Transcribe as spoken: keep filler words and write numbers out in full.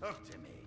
Talk to me.